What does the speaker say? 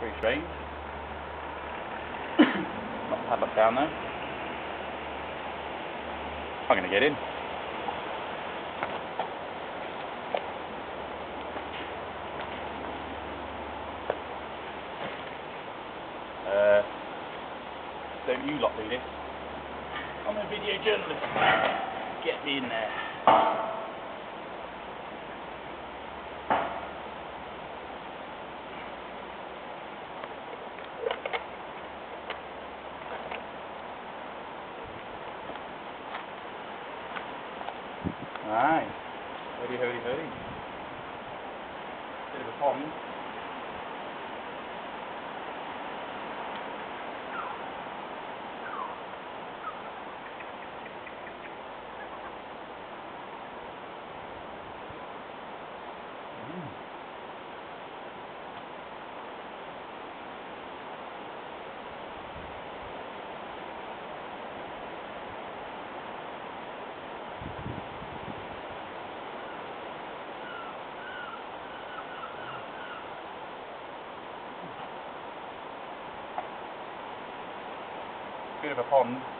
Very strange. Not padlock down there. I'm gonna get in. Don't you lot do this. I'm a video journalist. Get me in there. Aye. Hurry, hurry, hurry. Bit of a pond. Bit of a pond.